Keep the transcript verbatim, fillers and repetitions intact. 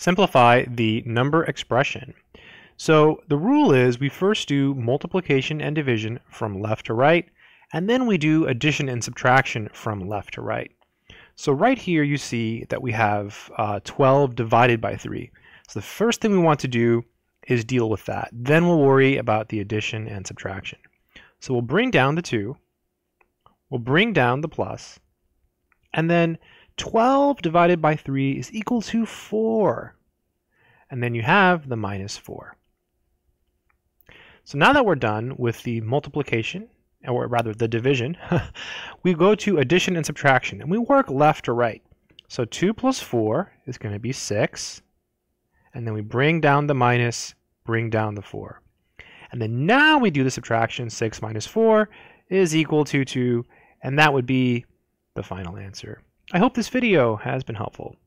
Simplify the number expression. So the rule is we first do multiplication and division from left to right, and then we do addition and subtraction from left to right. So right here you see that we have uh, twelve divided by three. So the first thing we want to do is deal with that. Then we'll worry about the addition and subtraction. So we'll bring down the two, we'll bring down the plus, and then twelve divided by three is equal to four. And then you have the minus four. So now that we're done with the multiplication, or rather the division, we go to addition and subtraction, and we work left to right. So two plus four is going to be six, and then we bring down the minus, bring down the four. And then now we do the subtraction, six minus four is equal to two, and that would be the final answer. I hope this video has been helpful.